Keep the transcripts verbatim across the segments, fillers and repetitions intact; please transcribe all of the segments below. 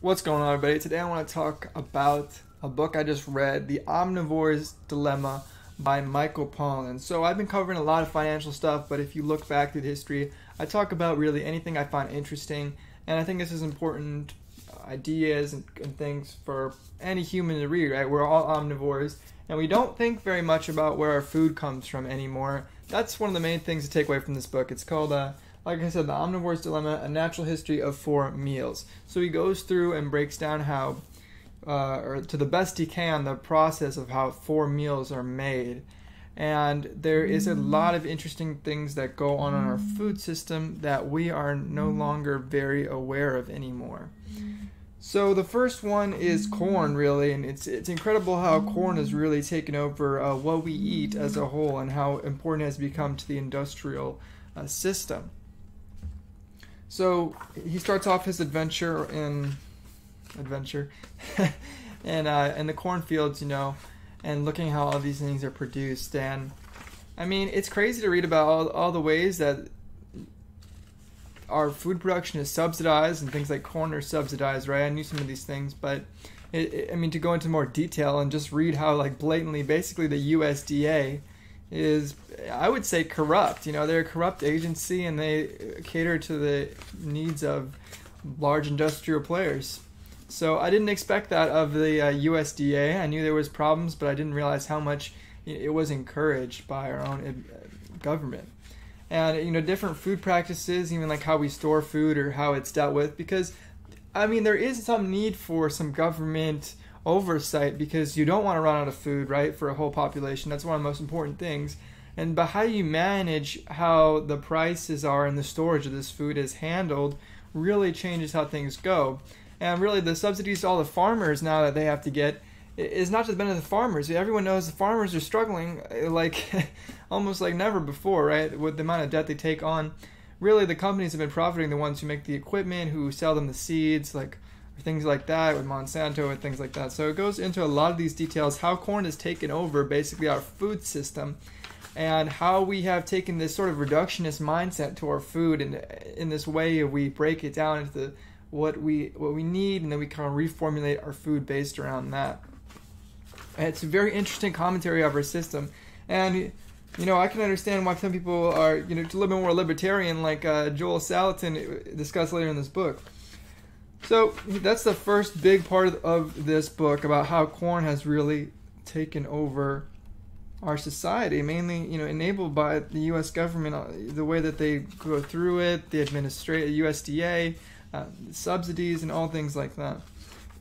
What's going on, everybody? Today I want to talk about a book I just read, The Omnivore's Dilemma by Michael Pollan. So I've been covering a lot of financial stuff, but if you look back through the history, I talk about really anything I find interesting, and I think this is important ideas and, and things for any human to read, right? We're all omnivores, and we don't think very much about where our food comes from anymore. That's one of the main things to take away from this book. It's called... Uh, Like I said, The Omnivore's Dilemma, A Natural History of Four Meals. So he goes through and breaks down how, uh, or to the best he can, the process of how four meals are made. And there is a lot of interesting things that go on in our food system that we are no longer very aware of anymore. So the first one is corn, really, and it's it's incredible how corn has really taken over uh, what we eat as a whole and how important it has become to the industrial uh, system. So he starts off his adventure in adventure and uh, in the cornfields, you know, and looking how all these things are produced. And I mean, it's crazy to read about all, all the ways that our food production is subsidized and things like corn are subsidized, right? I knew some of these things, but it, it, I mean, to go into more detail and just read how like blatantly basically the U S D A is, I would say, corrupt. You know, they're a corrupt agency and they cater to the needs of large industrial players. So I didn't expect that of the uh, U S D A. I knew there was problems, but I didn't realize how much it was encouraged by our own government. And, you know, different food practices, even like how we store food or how it's dealt with, because, I mean, there is some need for some government oversight, because you don't want to run out of food, right, for a whole population. That's one of the most important things. And but how you manage how the prices are and the storage of this food is handled really changes how things go. And really the subsidies to all the farmers now that they have to get is not just benefit the farmers. Everyone knows the farmers are struggling like almost like never before, right, with the amount of debt they take on. Really the companies have been profiting, the ones who make the equipment, who sell them the seeds, like things like that with Monsanto and things like that. So it goes into a lot of these details, how corn has taken over basically our food system and how we have taken this sort of reductionist mindset to our food, and in this way we break it down into the, what we what we need, and then we kind of reformulate our food based around that. And it's a very interesting commentary of our system, and you know, I can understand why some people are, you know, a little bit more libertarian, like uh, Joel Salatin discussed later in this book. So that's the first big part of this book, about how corn has really taken over our society, mainly, you know, enabled by the U S government, the way that they go through it, the administration, U S D A, uh, subsidies, and all things like that.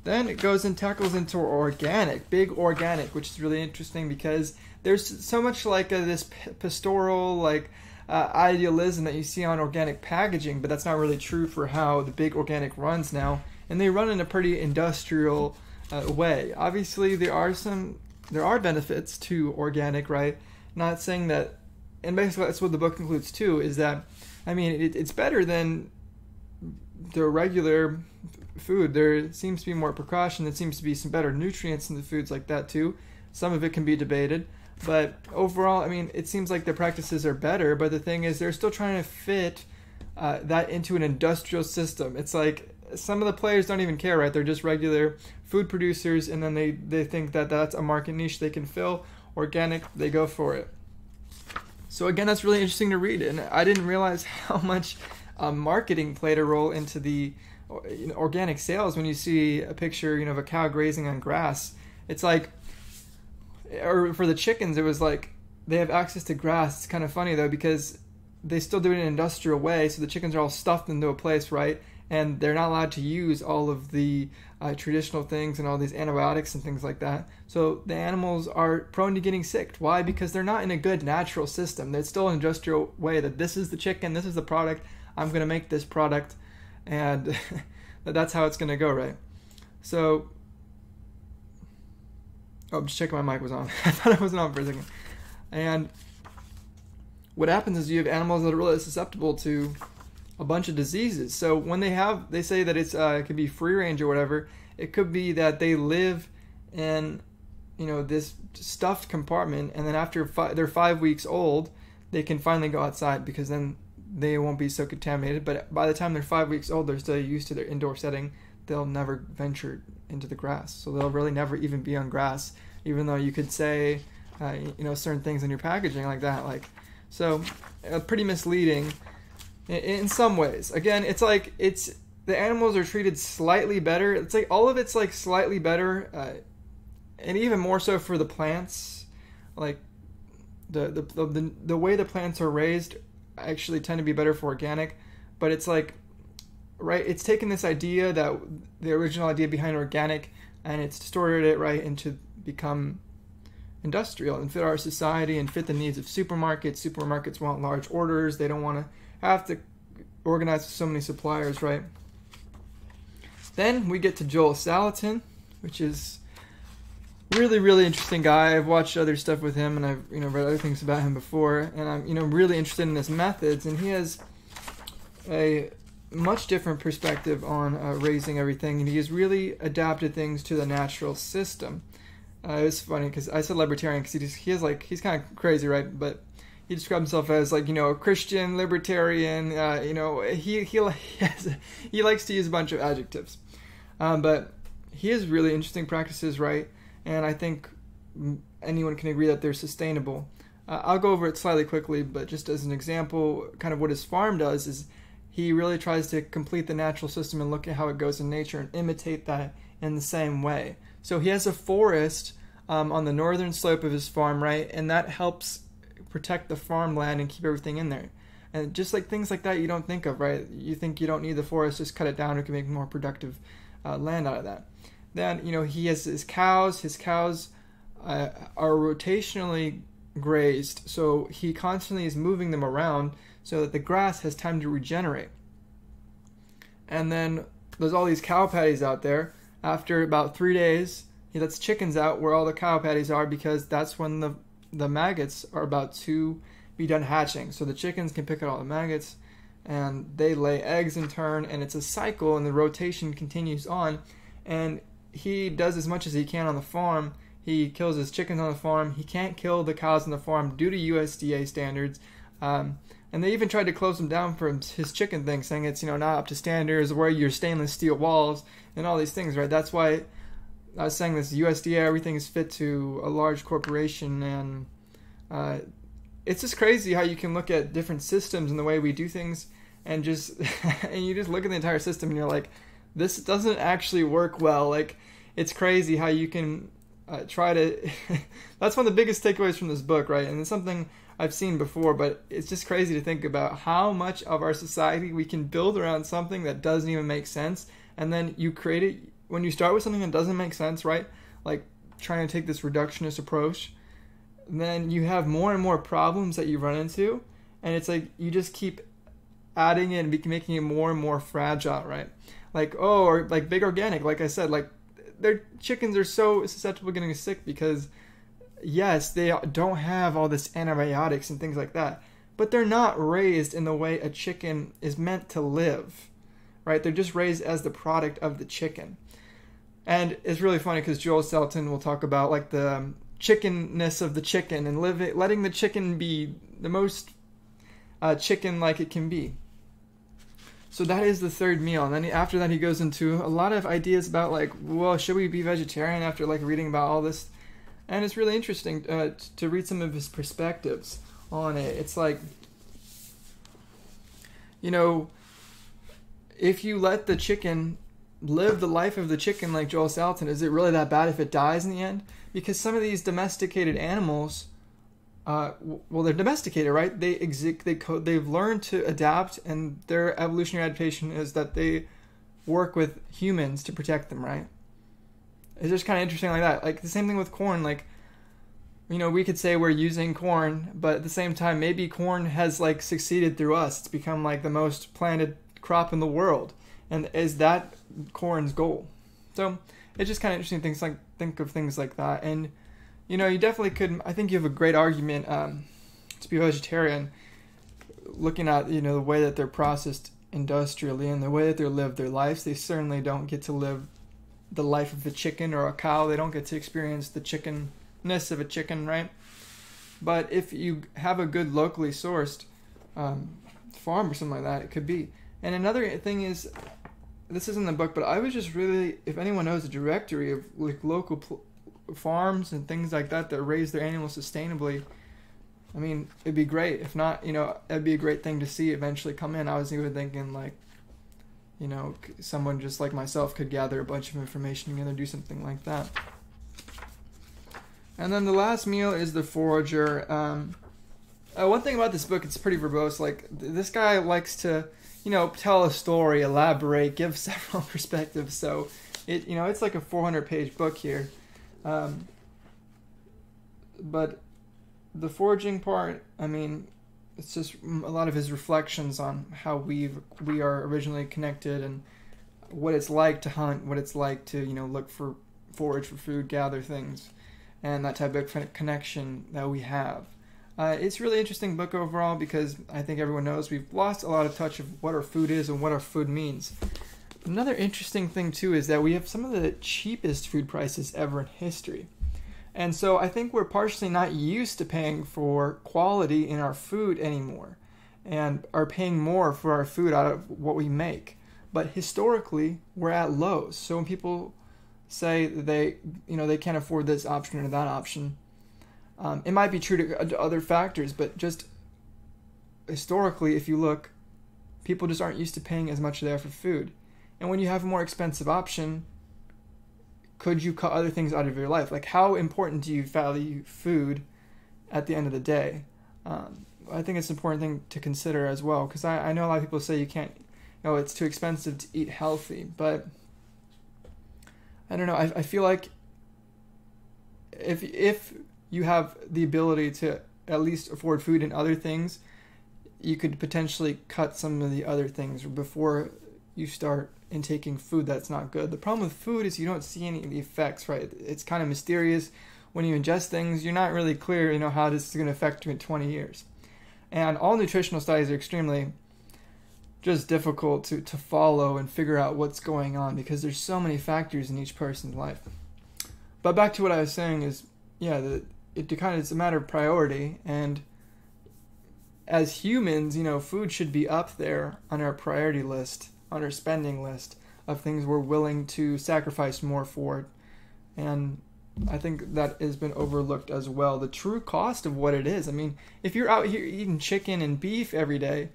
Then it goes and tackles into organic, big organic, which is really interesting because there's so much like uh, this pastoral, like, Uh, idealism that you see on organic packaging, but that's not really true for how the big organic runs now, and they run in a pretty industrial uh, way. Obviously there are some there are benefits to organic, right? Not saying that, and basically that's what the book concludes too, is that I mean it, it's better than the regular food. There seems to be more precaution, there seems to be some better nutrients in the foods like that too. Some of it can be debated, but overall, I mean, it seems like the practices are better, but the thing is they're still trying to fit uh, that into an industrial system. It's like some of the players don't even care, right? They're just regular food producers, and then they, they think that that's a market niche they can fill. Organic, they go for it. So again, that's really interesting to read, and I didn't realize how much uh, marketing played a role into the you know, organic sales. When you see a picture, you know, of a cow grazing on grass, it's like, or for the chickens, it was like they have access to grass. It's kind of funny though, because they still do it in an industrial way, so the chickens are all stuffed into a place, right? And they're not allowed to use all of the uh, traditional things and all these antibiotics and things like that. So the animals are prone to getting sick. Why? Because they're not in a good natural system. They're still an industrial way that this is the chicken, this is the product, I'm going to make this product, and that's how it's going to go, right? So... oh, I'm just checking my mic was on. I thought it wasn't on for a second. And what happens is you have animals that are really susceptible to a bunch of diseases. So when they have, they say that it's uh, it could be free range or whatever. It could be that they live in, you know, this stuffed compartment, and then after fi they're five weeks old, they can finally go outside because then they won't be so contaminated. But by the time they're five weeks old, they're still used to their indoor setting. they'll never venture into the grass. So they'll really never even be on grass, even though you could say, uh, you know, certain things in your packaging like that. Like, so uh, pretty misleading in, in some ways. Again, it's like it's the animals are treated slightly better. It's like all of it's like slightly better, uh, and even more so for the plants. Like the the the the way the plants are raised actually tend to be better for organic, but it's like, right, it's taken this idea that the original idea behind organic and it's distorted it right into become industrial and fit our society and fit the needs of supermarkets. Supermarkets want large orders. They don't want to have to organize with so many suppliers, right? Then we get to Joel Salatin, which is really, really interesting guy. I've watched other stuff with him and I've, you know, read other things about him before, and I'm, you know, really interested in his methods, and he has a much different perspective on uh, raising everything, and he has really adapted things to the natural system. Uh, it was funny because I said libertarian because he just he is like he's kind of crazy, right? But he described himself as like, you know, a Christian libertarian. Uh, you know, he he he, has, he likes to use a bunch of adjectives, um, but he has really interesting practices, right? And I think anyone can agree that they're sustainable. Uh, I'll go over it slightly quickly, but just as an example, kind of what his farm does is he really tries to complete the natural system and look at how it goes in nature and imitate that in the same way. So he has a forest um, on the northern slope of his farm, right? And that helps protect the farmland and keep everything in there. And just like things like that you don't think of, right? You think you don't need the forest, just cut it down, it can make more productive uh, land out of that. Then, you know, he has his cows. His cows uh, are rotationally grazed, so he constantly is moving them around so that the grass has time to regenerate. And then there's all these cow patties out there. After about three days, he lets chickens out where all the cow patties are, because that's when the, the maggots are about to be done hatching. So the chickens can pick out all the maggots, and they lay eggs in turn, and it's a cycle, and the rotation continues on. And he does as much as he can on the farm. He kills his chickens on the farm. He can't kill the cows on the farm due to U S D A standards. Um, And they even tried to close him down for his chicken thing, saying it's, you know, not up to standards, where your stainless steel walls and all these things, right? That's why I was saying this U S D A, everything is fit to a large corporation, and uh, it's just crazy how you can look at different systems and the way we do things, and just and you just look at the entire system and you're like, this doesn't actually work well. Like, it's crazy how you can uh, try to. That's one of the biggest takeaways from this book, right? And it's something I've seen before, but it's just crazy to think about how much of our society we can build around something that doesn't even make sense. And then you create it when you start with something that doesn't make sense, right? Like trying to take this reductionist approach, then you have more and more problems that you run into, and it's like you just keep adding it and making it more and more fragile, right? Like, oh, or like big organic, like I said, like their chickens are so susceptible to getting sick because, yes, they don't have all this antibiotics and things like that, but they're not raised in the way a chicken is meant to live, right? They're just raised as the product of the chicken. And it's really funny because Joel Salatin will talk about like the um, chickenness of the chicken and live it, letting the chicken be the most uh, chicken-like it can be. So that is the third meal. And then after that, he goes into a lot of ideas about like, well, should we be vegetarian after like reading about all this? And it's really interesting uh, to read some of his perspectives on it. It's like, you know, if you let the chicken live the life of the chicken like Joel Salatin, is it really that bad if it dies in the end? Because some of these domesticated animals, uh, well, they're domesticated, right? They exist, they co they've learned to adapt, and their evolutionary adaptation is that they work with humans to protect them, right? It's just kind of interesting like that. Like the same thing with corn. Like, you know, we could say we're using corn, but at the same time, maybe corn has like succeeded through us. It's become like the most planted crop in the world. And is that corn's goal? So it's just kind of interesting things like, think of things like that. And, you know, you definitely could, I think you have a great argument um, to be vegetarian, looking at, you know, the way that they're processed industrially and the way that they're lived their lives. They certainly don't get to live the life of a chicken or a cow. They don't get to experience the chickenness of a chicken, right? But if you have a good locally sourced um, farm or something like that, it could be. And another thing is this isn't the book, but I was just really, if anyone knows a directory of like local pl farms and things like that that raise their animals sustainably, I mean, it'd be great. If not, you know, it'd be a great thing to see eventually come in. I was even thinking like, you know, someone just like myself could gather a bunch of information together and do something like that. And then the last meal is The Forager. Um, uh, one thing about this book, it's pretty verbose. Like, th this guy likes to, you know, tell a story, elaborate, give several perspectives. So, it you know, it's like a four hundred page book here. Um, but the foraging part, I mean, it's just a lot of his reflections on how we we are originally connected and what it's like to hunt, what it's like to, you know, look for, forage for food, gather things, and that type of connection that we have. Uh, it's a really interesting book overall because I think everyone knows we've lost a lot of touch of what our food is and what our food means. Another interesting thing too is that we have some of the cheapest food prices ever in history. And so I think we're partially not used to paying for quality in our food anymore and are paying more for our food out of what we make. But historically, we're at lows. So when people say that they, you know, they can't afford this option or that option, um, it might be true to, to other factors, but just historically, if you look, people just aren't used to paying as much there for food. And when you have a more expensive option, could you cut other things out of your life? Like, how important do you value food at the end of the day? Um, I think it's an important thing to consider as well, because I, I know a lot of people say you can't, you know, it's too expensive to eat healthy, but I don't know. I, I feel like if, if you have the ability to at least afford food and other things, you could potentially cut some of the other things before you start intaking food that's not good. The problem with food is you don't see any of the effects, right? It's kind of mysterious. When you ingest things, you're not really clear, you know, how this is going to affect you in twenty years. And all nutritional studies are extremely just difficult to, to follow and figure out what's going on because there's so many factors in each person's life. But back to what I was saying is, yeah, the, it kind of, it's a matter of priority. And as humans, you know, food should be up there on our priority list, on our spending list of things we're willing to sacrifice more for. And I think that has been overlooked as well. The true cost of what it is. I mean, if you're out here eating chicken and beef every day,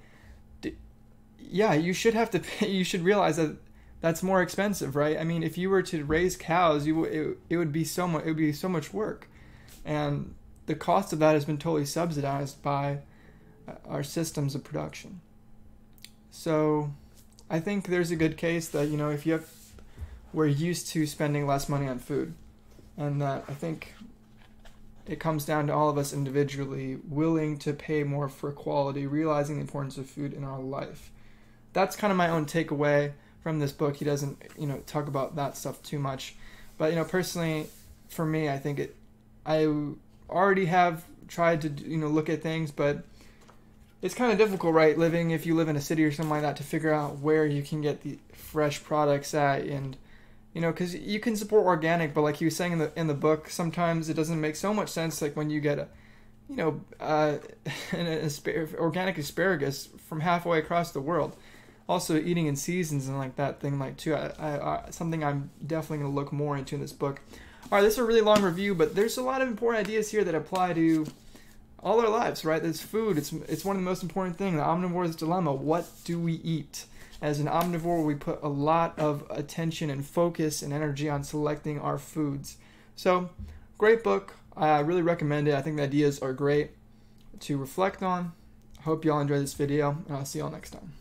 yeah, you should have to pay, you should realize that that's more expensive, right? I mean, if you were to raise cows, you it, it would be so much it would be so much work. And the cost of that has been totally subsidized by our systems of production. So I think there's a good case that, you know, if you have, we're used to spending less money on food, and that I think it comes down to all of us individually willing to pay more for quality, realizing the importance of food in our life. That's kind of my own takeaway from this book. He doesn't, you know, talk about that stuff too much, but, you know, personally for me, I think it, I already have tried to, you know, look at things, but it's kind of difficult, right, living, if you live in a city or something like that, to figure out where you can get the fresh products at. And, you know, because you can support organic, but like he was saying in the in the book, sometimes it doesn't make so much sense, like when you get, a, you know, uh, an aspar organic asparagus from halfway across the world. Also, eating in seasons and like that thing, like, too, I, I, I, something I'm definitely going to look more into in this book. All right, this is a really long review, but there's a lot of important ideas here that apply to all our lives, right? It's food. It's it's one of the most important things. The Omnivore's Dilemma. What do we eat? As an omnivore, we put a lot of attention and focus and energy on selecting our foods. So, great book. I really recommend it. I think the ideas are great to reflect on. I hope you all enjoy this video, and I'll see you all next time.